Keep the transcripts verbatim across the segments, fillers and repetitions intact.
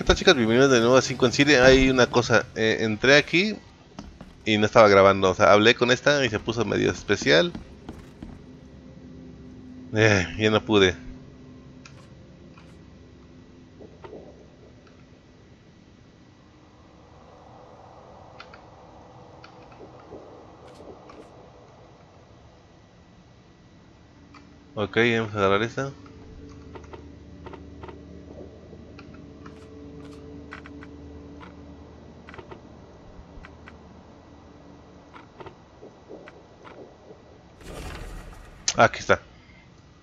¿Qué tal, chicas? Bienvenidos de nuevo a cinco en Siria. Hay una cosa, eh, entré aquí y no estaba grabando, o sea, hablé con esta y se puso medio especial. Eh, ya no pude. Ok, vamos a agarrar esta. Aquí está.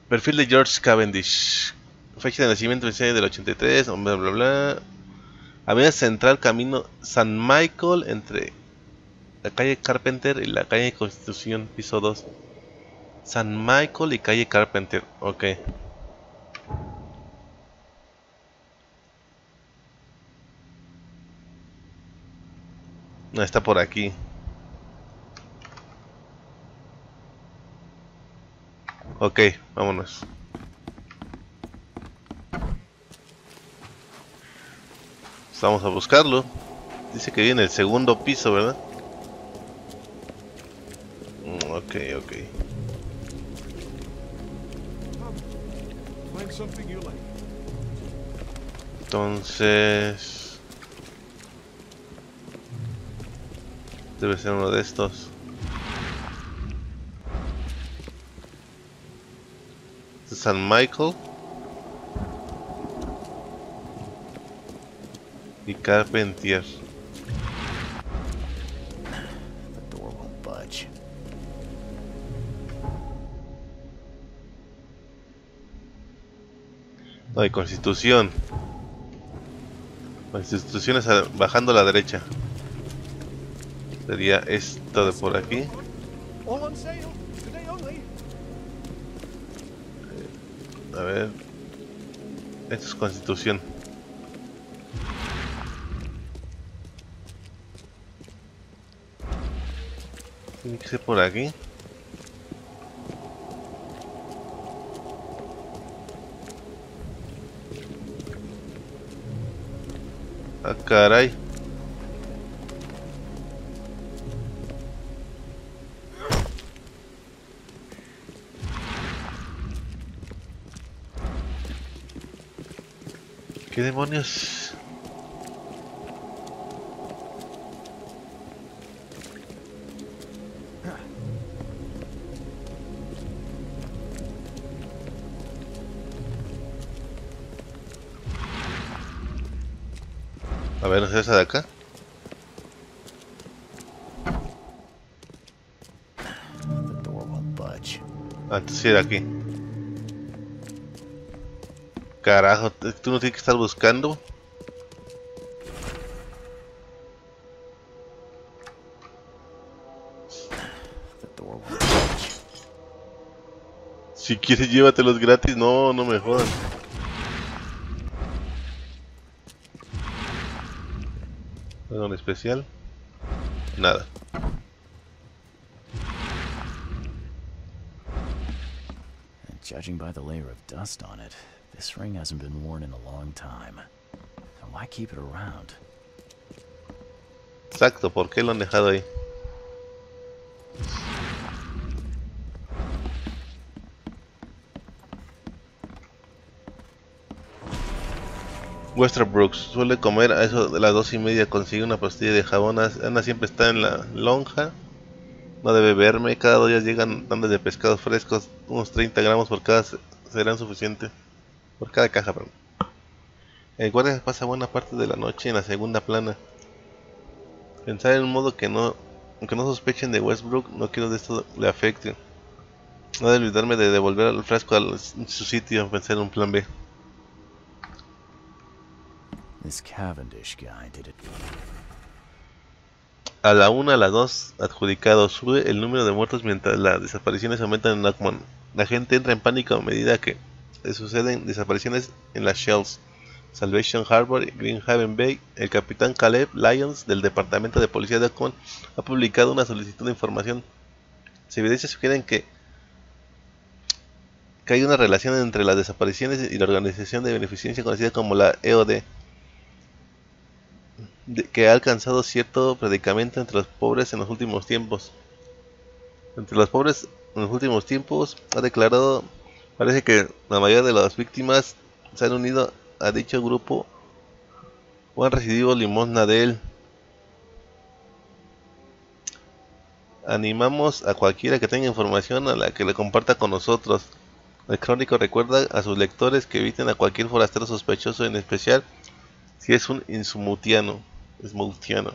Perfil de George Cavendish. Fecha de nacimiento veintiséis del ochenta y tres. Bla bla bla. Avenida Central, camino San Michael, entre la calle Carpenter y la calle Constitución, piso dos. San Michael y calle Carpenter. Ok. No está por aquí. Ok, vámonos. Vamos a buscarlo. Dice que viene el segundo piso, ¿verdad? Ok, ok. Entonces... debe ser uno de estos. San Michael y Carpentier. No hay Constitución. Constitución es bajando a la derecha. Sería esto de por aquí. A ver, esto es Constitución. Tiene que ser por aquí. Ah, caray. ¿Qué demonios? A ver, ¿no es esa de acá? Ah, entonces era aquí. Carajo, tú no tienes que estar buscando. Si quieres, llévatelos gratis. No, no me jodan. ¿Algo especial? Nada. Judging by the layer of dust on it, this ring hasn't been worn in a long time. And why keep it around? Exacto, ¿por qué lo han dejado ahí? Westerbrook suele comer a eso de las dos y media. Consigue una pastilla de jabón. Anna siempre está en la lonja. No debe verme. Cada dos días llegan tandas de pescados frescos. Unos treinta gramos por cada serán suficientes. Por cada caja, perdón. El guardia pasa buena parte de la noche en la segunda plana. Pensar en un modo que no, aunque no sospechen de Westbrook, no quiero que esto le afecte. No debo olvidarme de devolver el frasco a los, su sitio. Pensar en un plan B. This Cavendish guy did it. A la una, a las dos, adjudicado. Sube el número de muertos mientras las desapariciones aumentan en Oakmont. La gente entra en pánico a medida que suceden desapariciones en las Shells, Salvation Harbor y Greenhaven Bay. El capitán Caleb Lyons del Departamento de Policía de Oakmont ha publicado una solicitud de información. Las evidencias sugieren que, que hay una relación entre las desapariciones y la organización de beneficencia conocida como la E O D. que ha alcanzado cierto predicamento entre los pobres en los últimos tiempos. Entre los pobres en los últimos tiempos ha declarado, parece que la mayoría de las víctimas se han unido a dicho grupo o han recibido limosna de él. Animamos a cualquiera que tenga información a la que le comparta con nosotros. El crónico recuerda a sus lectores que eviten a cualquier forastero sospechoso, en especial si es un insmutiano. Insmutiano.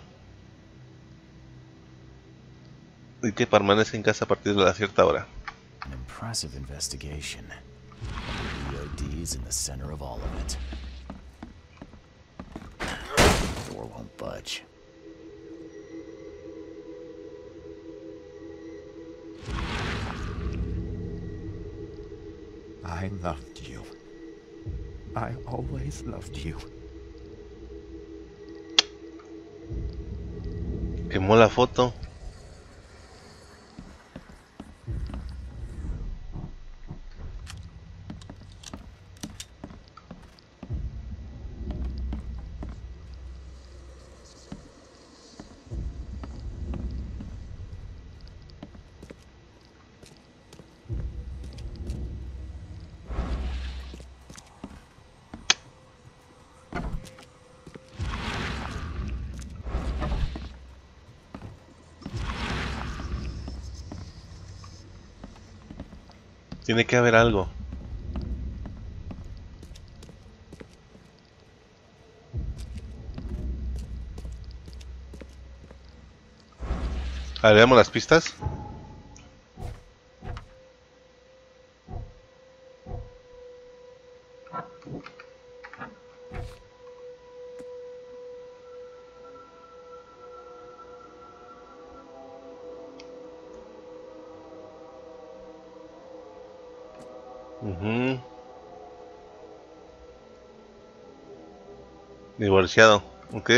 Y que permanezca en casa a partir de la cierta hora. Impressive investigation. V O Ds in the center of all of it. The door won't budge. I loved you. I always loved you. Quemó la foto. Tiene que haber algo. A ver, veamos las pistas. Divorciado, ok.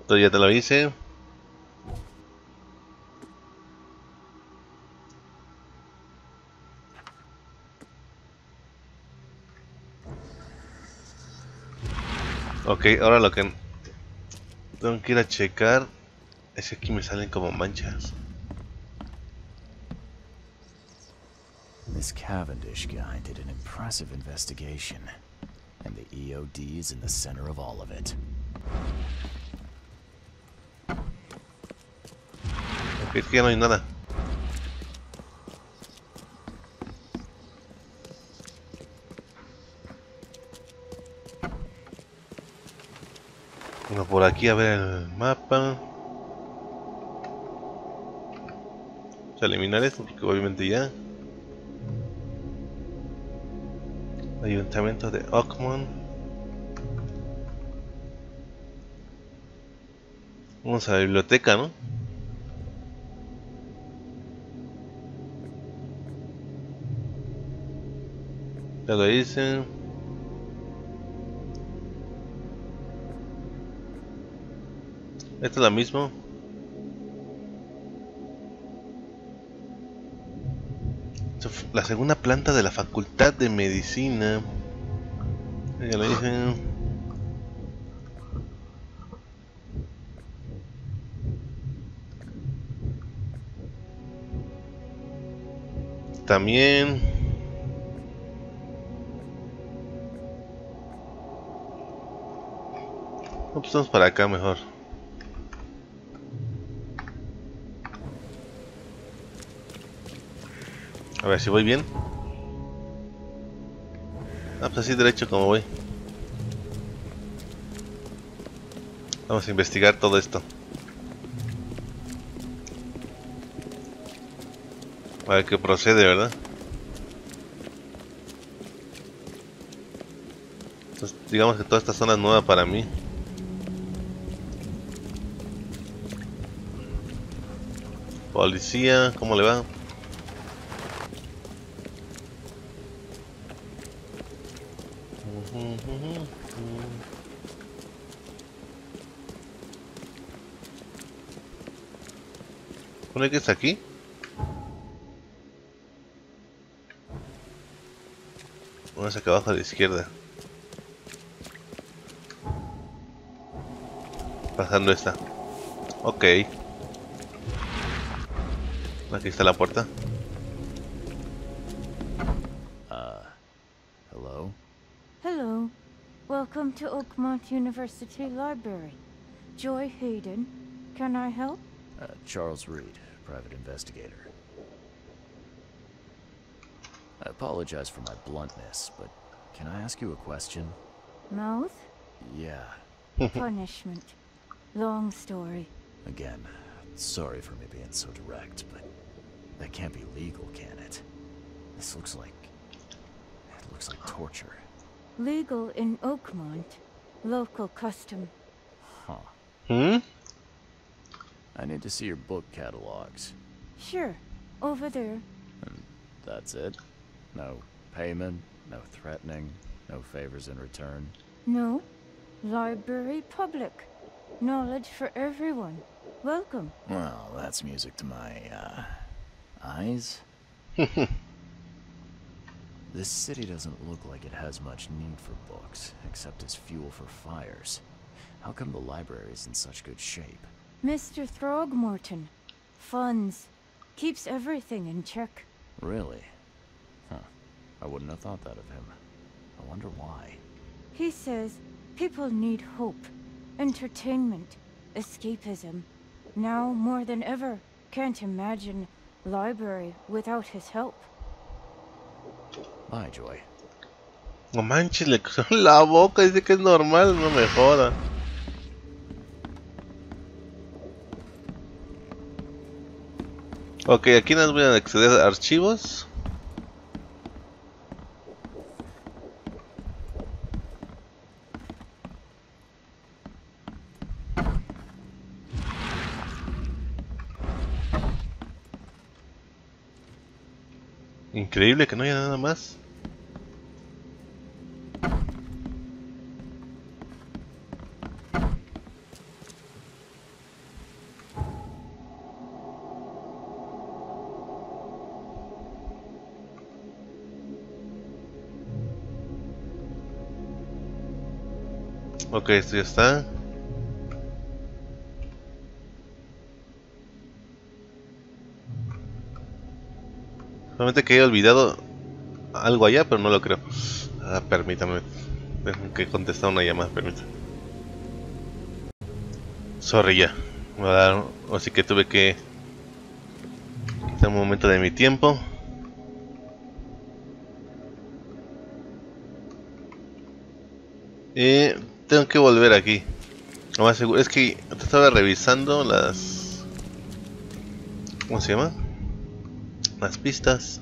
Esto ya te lo hice. Ok, ahora lo que tengo que ir a checar es que aquí me salen como manchas. This Cavendish guy did an impressive investigation, and the E O D's in the center of all of it. Okay, es que ya no hay nada. Bueno, por aquí a ver el mapa. Vamos a eliminar esto porque obviamente ya. Ayuntamiento de Oakmont. Vamos a la biblioteca, ¿no? Ya lo hice. Esto es lo mismo. La segunda planta de la Facultad de Medicina. Ya lo dije. También. No, pues vamos para acá mejor. A ver si voy bien. Ah, pues así derecho como voy. Vamos a investigar todo esto. A ver qué procede, ¿verdad? Entonces, digamos que toda esta zona es nueva para mí. Policía, ¿cómo le va? ¿Pone que está aquí? Uno es acá abajo a la izquierda. Pasando esta. Ok. Aquí está la puerta. Uh, hello. Hello. Welcome to Oakmont University Library. Joy Hayden. Can I help? Uh, Charles Reed, private investigator. I apologize for my bluntness, but can I ask you a question? Mouth? Yeah. Punishment. Long story. Again, sorry for me being so direct, but that can't be legal, can it? This looks like... it looks like torture. Legal in Oakmont. Local custom. Huh. Hmm? I need to see your book catalogs. Sure. Over there. And that's it? No payment, no threatening, no favors in return? No. Library public. Knowledge for everyone. Welcome. Well, that's music to my, uh, eyes. This city doesn't look like it has much need for books, except as fuel for fires. How come the library's in such good shape? Mister Throgmorton. Funds. Keeps everything in check. Really? Huh. I wouldn't have thought that of him. I wonder why. He says people need hope. Entertainment, escapism, now more than ever. Can't imagine library without his help. Bye, Joy. No manches, le cruzó la boca y dice que es normal, no me joda. Ok, aquí nos voy a acceder a archivos. Increíble que no haya nada más. Ok, esto ya está. Solamente que he olvidado algo allá, pero no lo creo. Ah, permítame. Dejen que contestar una llamada, permítame. Sorry, ya. Así que tuve que quitar un momento de mi tiempo. Eh, tengo que volver aquí. Lo más seguro es que estaba revisando las... ¿Cómo se llama? Las pistas.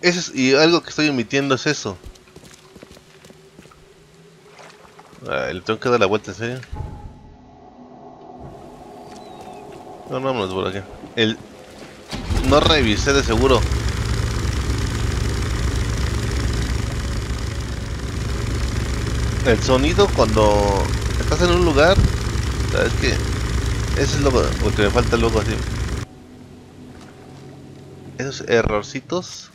Eso es, y algo que estoy omitiendo es eso. Ah, le tengo que dar la vuelta, ¿en serio? No, no, vámonos por acá. El... No revisé de seguro. El sonido cuando estás en un lugar, sabes que eso es lo que me falta luego así. Esos errorcitos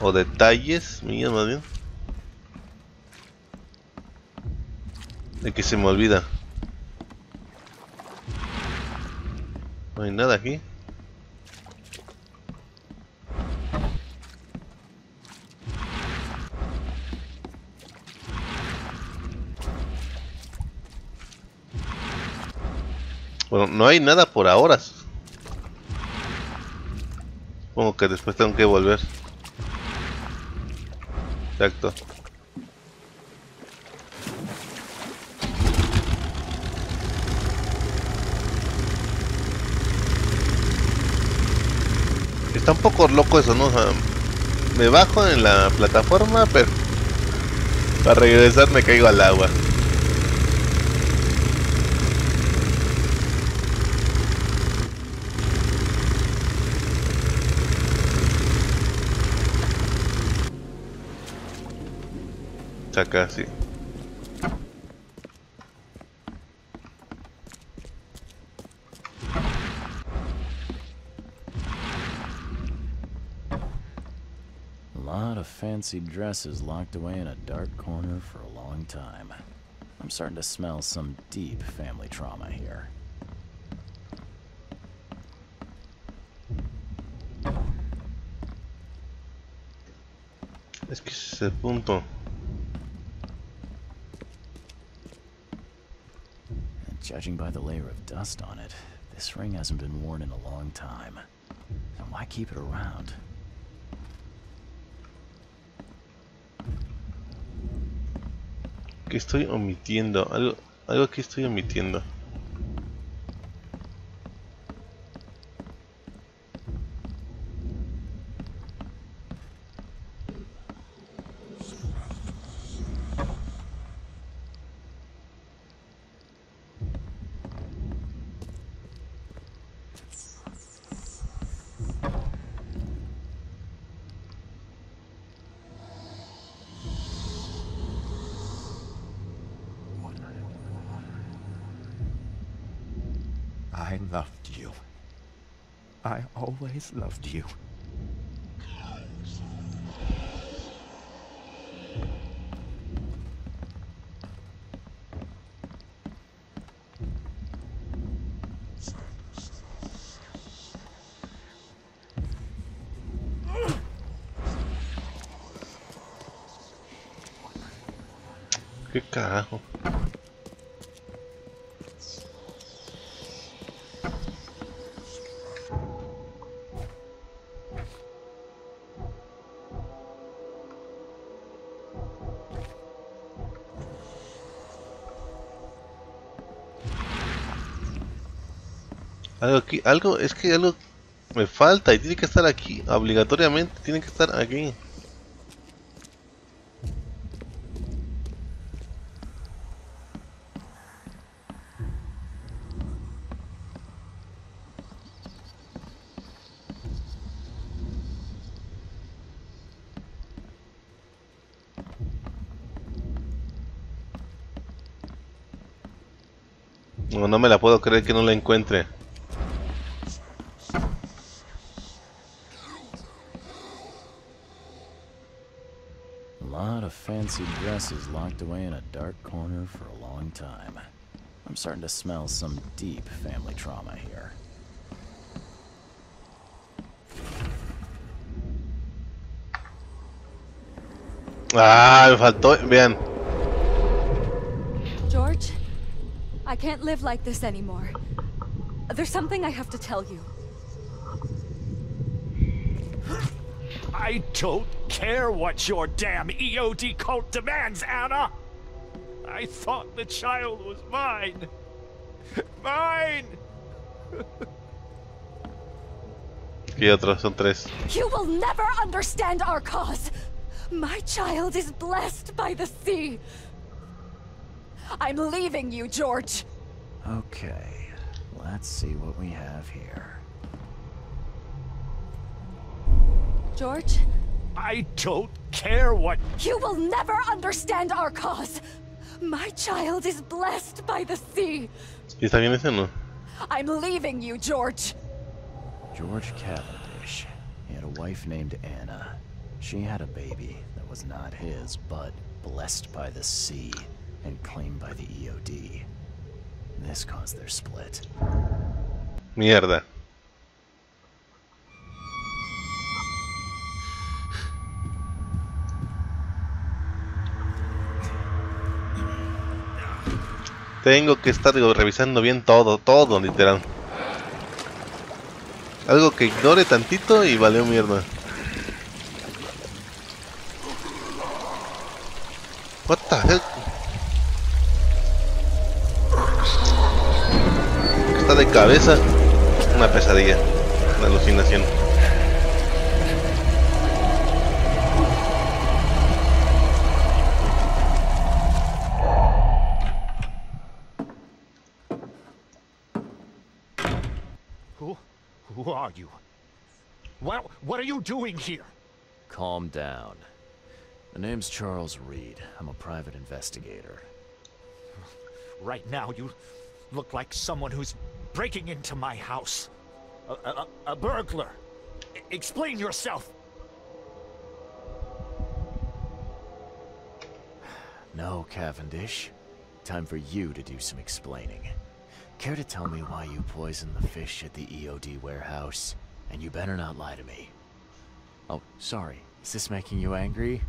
o detalles míos más bien, de que se me olvida. No hay nada aquí. Bueno, no hay nada por ahora. Supongo que después tengo que volver. Exacto. Está un poco loco eso, ¿no? O sea, me bajo en la plataforma, pero para regresar me caigo al agua. Está casi. Fancy dresses locked away in a dark corner for a long time. I'm starting to smell some deep family trauma here. Es que ese punto. And judging by the layer of dust on it, this ring hasn't been worn in a long time. So why keep it around? Que estoy omitiendo, algo, algo que estoy omitiendo. Loved you. Que carajo. Aquí, algo, es que algo me falta y tiene que estar aquí, obligatoriamente tiene que estar aquí. No, no me la puedo creer que no la encuentre. Dresses locked away in a dark corner for a long time. I'm starting to smell some deep family trauma here. Ah, me faltó. Vean. George, I can't live like this anymore. There's something I have to tell you. I don't care what your damn E O D cult demands, Anna! I thought the child was mine! Mine! Y otros son tres. You will never understand our cause! My child is blessed by the sea! I'm leaving you, George! Okay, let's see what we have here. George? I don't care what... You will never understand our cause! My child is blessed by the sea! ¿Está bien ese, no? I'm leaving you, George! George Cavendish. He had a wife named Anna. She had a baby that was not his, but blessed by the sea and claimed by the E O D. This caused their split. Mierda. Tengo que estar revisando bien todo, todo, literal. Algo que ignore tantito y valió mierda. What the hell? Está de cabeza. Una pesadilla. Una alucinación. Who are you? What, what are you doing here? Calm down. The name's Charles Reed. I'm a private investigator. Right now, you look like someone who's breaking into my house. A, a, a burglar. I- explain yourself. No, Cavendish. Time for you to do some explaining. Care to tell me why you poisoned the fish at the E O D warehouse? And you better not lie to me. Oh, sorry. Is this making you angry?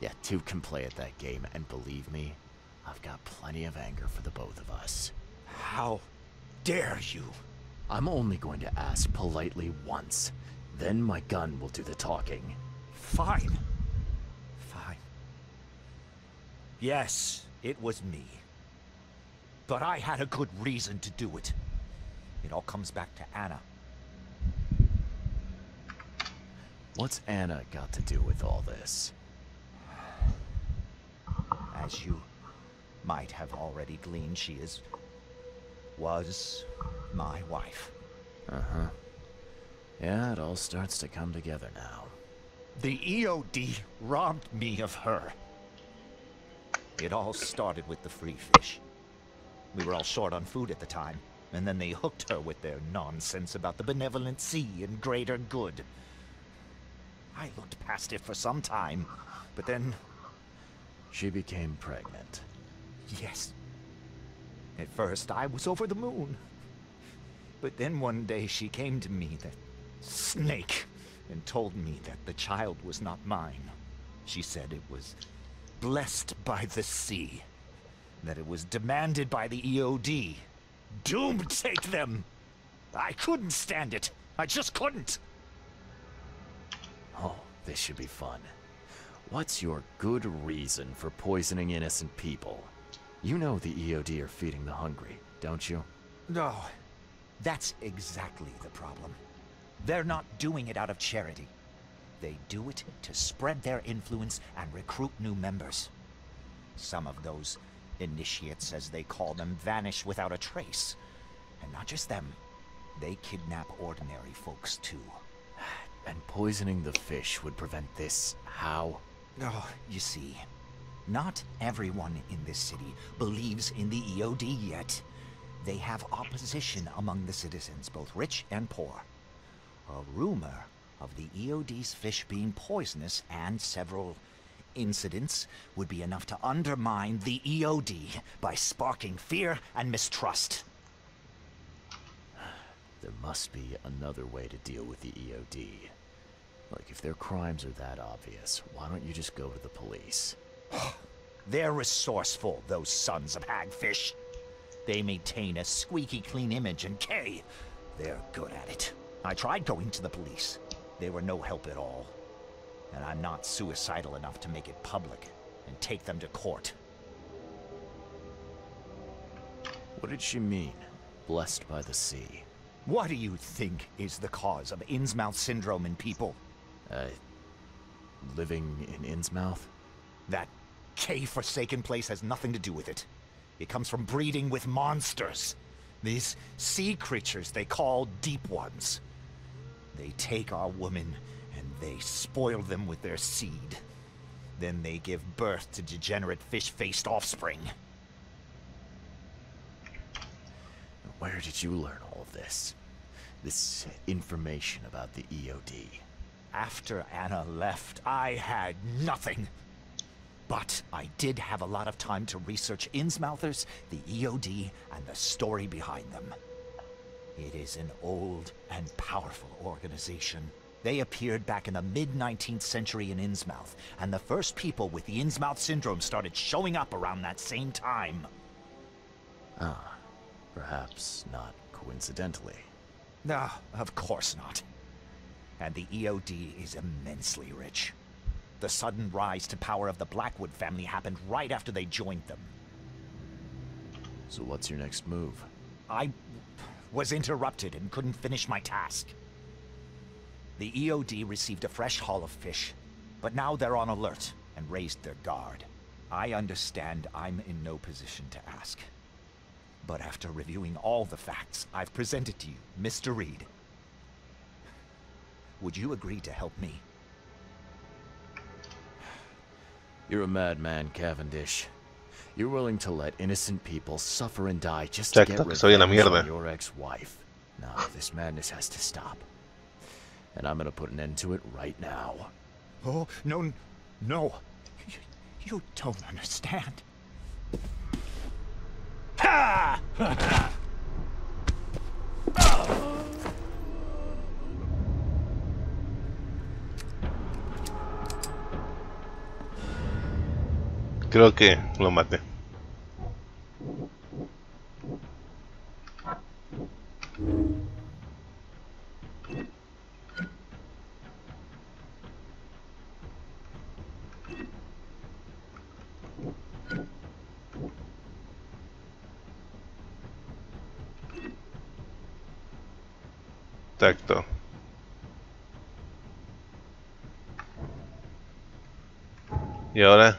Yeah, two can play at that game, and believe me, I've got plenty of anger for the both of us. How dare you? I'm only going to ask politely once. Then my gun will do the talking. Fine. Fine. Yes, it was me. But I had a good reason to do it. It all comes back to Anna. What's Anna got to do with all this? As you might have already gleaned, she is... was... my wife. Uh-huh. Yeah, it all starts to come together now. The E O D robbed me of her. It all started with the free fish. We were all short on food at the time, and then they hooked her with their nonsense about the benevolent sea and greater good. I looked past it for some time, but then... She became pregnant. Yes. At first, I was over the moon. But then one day she came to me, that snake, and told me that the child was not mine. She said it was blessed by the sea, that it was demanded by the E O D. Doom take them! I couldn't stand it. I just couldn't. Oh, this should be fun. What's your good reason for poisoning innocent people? You know the E O D are feeding the hungry, don't you? No. That's exactly the problem. They're not doing it out of charity. They do it to spread their influence and recruit new members. Some of those initiates, as they call them, vanish without a trace. And not just them. They kidnap ordinary folks, too. And poisoning the fish would prevent this. How? Oh, you see, not everyone in this city believes in the E O D yet. They have opposition among the citizens, both rich and poor. A rumor of the E O D's fish being poisonous and several incidents would be enough to undermine the E O D by sparking fear and mistrust. There must be another way to deal with the E O D. Like, if their crimes are that obvious, why don't you just go to the police? They're resourceful, those sons of hagfish. They maintain a squeaky clean image, and K, they're good at it. I tried going to the police. They were no help at all. And I'm not suicidal enough to make it public and take them to court. What did she mean? Blessed by the sea. What do you think is the cause of Innsmouth syndrome in people? Uh, living in Innsmouth? That K-forsaken place has nothing to do with it. It comes from breeding with monsters. These sea creatures they call Deep Ones. They take our women and they spoil them with their seed. Then they give birth to degenerate fish-faced offspring. Where did you learn all of this? This information about the E O D? After Anna left, I had nothing. But I did have a lot of time to research Innsmouthers, the E O D, and the story behind them. It is an old and powerful organization. They appeared back in the mid nineteenth century in Innsmouth, and the first people with the Innsmouth syndrome started showing up around that same time. Ah. Perhaps not coincidentally. No, of course not. And the E O D is immensely rich. The sudden rise to power of the Blackwood family happened right after they joined them. So what's your next move? I was interrupted and couldn't finish my task. The E O D received a fresh haul of fish, but now they're on alert and raised their guard. I understand I'm in no position to ask. But after reviewing all the facts I've presented to you, Mister Reed, would you agree to help me? You're a madman, Cavendish. You're willing to let innocent people suffer and die just to get rid of your ex-wife. No, this madness has to stop. And I'm gonna put an end to it right now. Oh, no, no. You, you don't understand. Ha! Creo que lo maté. Tacto. Y ahora...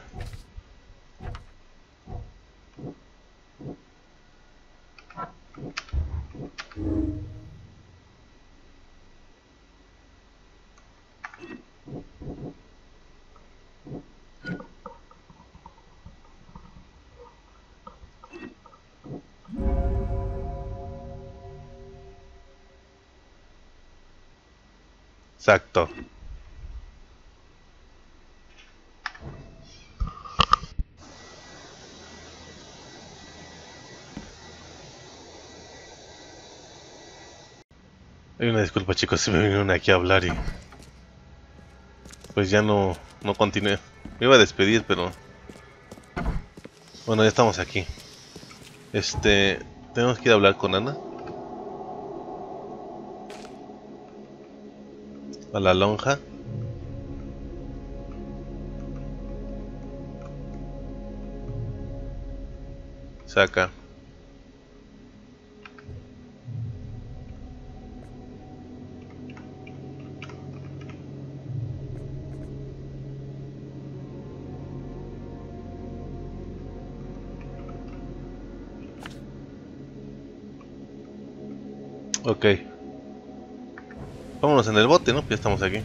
Exacto. Hay una disculpa, chicos, si me vinieron aquí a hablar y pues ya no, no continué. Me iba a despedir, pero bueno, ya estamos aquí. Este, tenemos que ir a hablar con Anna. A la lonja. Saca. Okay. Vámonos en el bote, ¿no? Ya estamos aquí.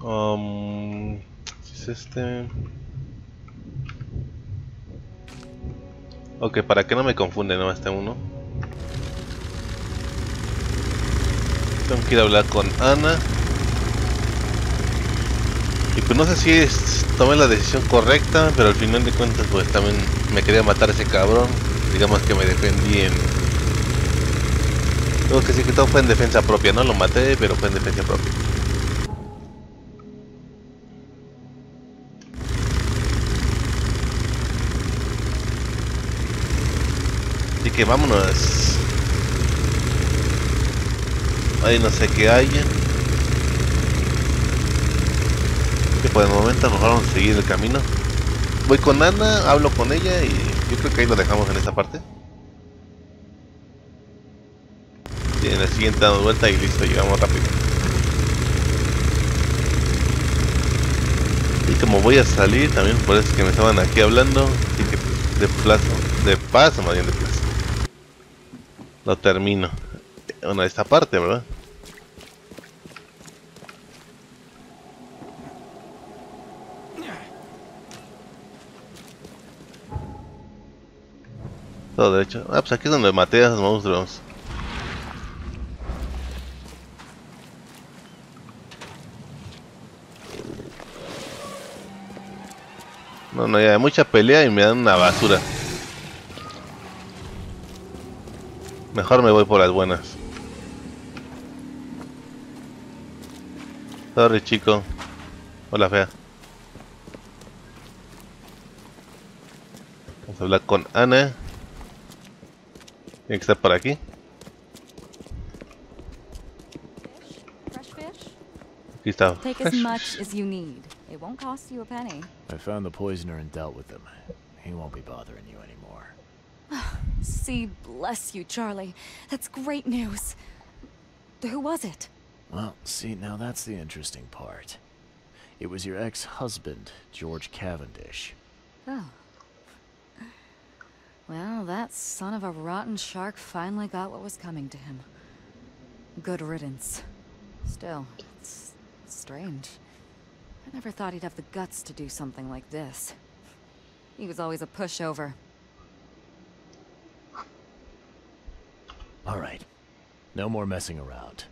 Um, es este. Ok, para que no me confunde, ¿no? Este uno. Tengo que ir a hablar con Anna. Y pues no sé si es, tomé la decisión correcta, pero al final de cuentas pues también me quería matar a ese cabrón. Digamos que me defendí en... Creo que sí, que todo fue en defensa propia, ¿no? Lo maté, pero fue en defensa propia. Así que vámonos. Ahí no sé qué haya. Por el momento, a lo mejor vamos a seguir el camino. Voy con Anna, hablo con ella y yo creo que ahí lo dejamos en esta parte. Y en la siguiente damos vuelta y listo, llegamos rápido. Y como voy a salir también, por eso es que me estaban aquí hablando. Así que de plazo, de paso, más bien de plazo, lo termino. Bueno, esta parte, ¿verdad? Todo derecho. Ah, pues aquí es donde maté a esos monstruos. No, no, ya hay mucha pelea y me dan una basura. Mejor me voy por las buenas. Sorry, chico. Hola, fea. Vamos a hablar con Anna. Tiene que estar por aquí. Aquí está. Take as much as you need. It won't cost you a penny. I found the poisoner and dealt with him. He won't be bothering you anymore. See, bless you, Charlie. That's great news. Who was it? Well, see, now that's the interesting part. It was your ex-husband, George Cavendish. Oh. Well, that son of a rotten shark finally got what was coming to him. Good riddance. Still, it's strange. I never thought he'd have the guts to do something like this. He was always a pushover. All right. No more messing around.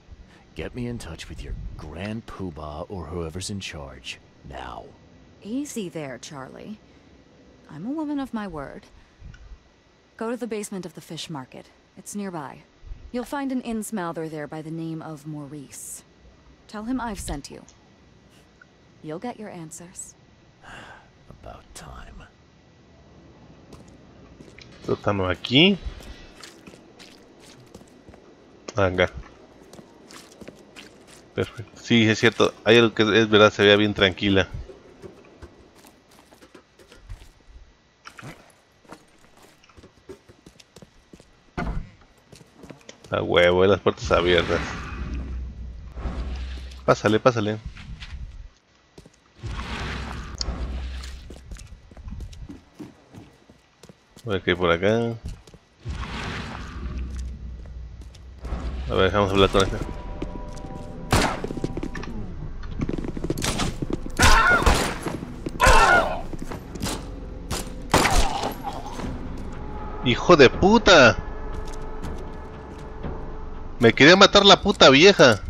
Get me in touch with your grand poobah or whoever's in charge, now. Easy there, Charlie. I'm a woman of my word. Go to the basement of the fish market. It's nearby. You'll find an Innsmouther there by the name of Maurice. Tell him I've sent you. You'll get your answers. About time. Então, estamos aqui. Acá. Perfecto. Sí, es cierto. Hay algo que es verdad, se veía bien tranquila. A huevo, de las puertas abiertas. Pásale, pásale. A ver qué hay por acá. A ver, dejamos hablar con este. ¡Hijo de puta! Me quería matar la puta vieja.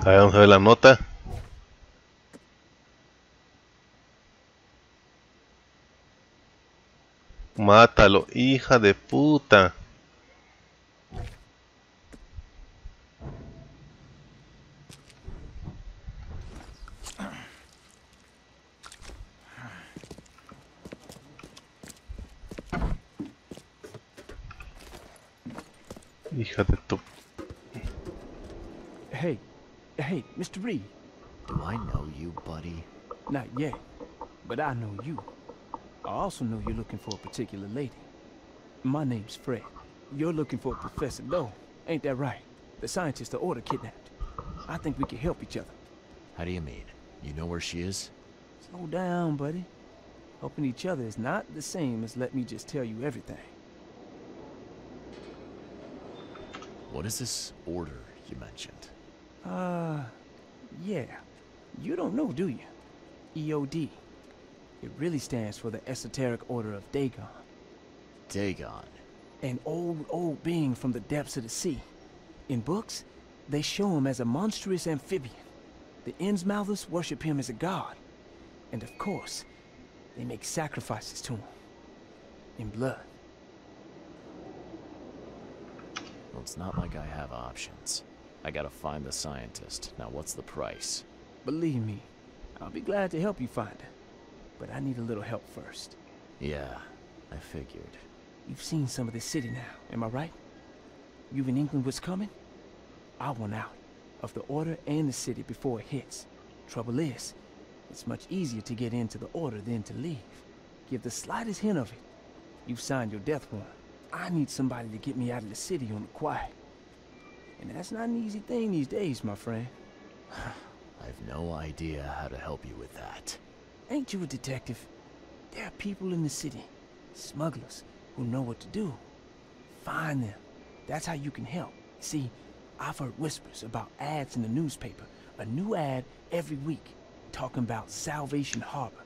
A ver, vamos a ver la nota. Mátalo, hija de puta. Hey, hey, Mister Reed. Do I know you, buddy? Not yet, but I know you. I also know you're looking for a particular lady. My name's Fred. You're looking for Professor Lowe. Ain't that right? The scientist the Order kidnapped. I think we can help each other. How do you mean? You know where she is? Slow down, buddy. Helping each other is not the same as let me just tell you everything. What is this order you mentioned? Uh, yeah. You don't know, do you? E O D. It really stands for the Esoteric Order of Dagon. Dagon? An old, old being from the depths of the sea. In books, they show him as a monstrous amphibian. The Innsmouthers worship him as a god. And of course, they make sacrifices to him. In blood. Well, it's not like I have options. I gotta find the scientist. Now, what's the price? Believe me, I'll be glad to help you find her. But I need a little help first. Yeah, I figured. You've seen some of this city now, am I right? You in England what's coming? I want out of the Order and the city before it hits. Trouble is, it's much easier to get into the Order than to leave. Give the slightest hint of it. You've signed your death warrant. I need somebody to get me out of the city on the quiet. And that's not an easy thing these days, my friend. I've no idea how to help you with that. Ain't you a detective? There are people in the city, smugglers, who know what to do. Find them. That's how you can help. See, I've heard whispers about ads in the newspaper. A new ad every week, talking about Salvation Harbor.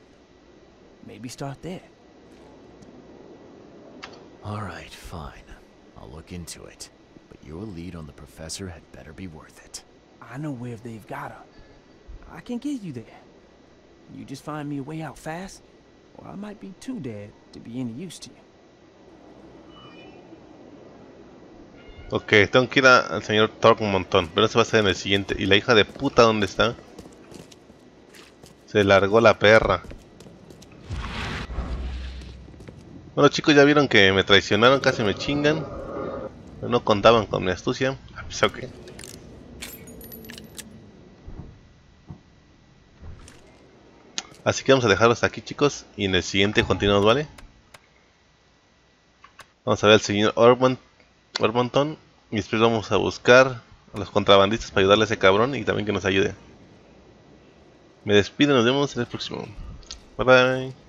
Maybe start there. Alright, fine. I'll look into it. But your lead on the professor had better be worth it. I know where they've got her. I can get you there. You just find me a way out fast, or I might be too dead to be any use to you. Ok, tengo que ir a, al señor Throgmorton, pero eso va a ser en el siguiente. ¿Y la hija de puta dónde está? Se largó la perra. Bueno chicos, ya vieron que me traicionaron, casi me chingan. Pero no contaban con mi astucia. Pues ok. Así que vamos a dejarlo hasta aquí chicos. Y en el siguiente continuamos, ¿vale? Vamos a ver al señor Oakmont. Y después vamos a buscar a los contrabandistas para ayudarle a ese cabrón. Y también que nos ayude. Me despido, nos vemos en el próximo. Bye bye.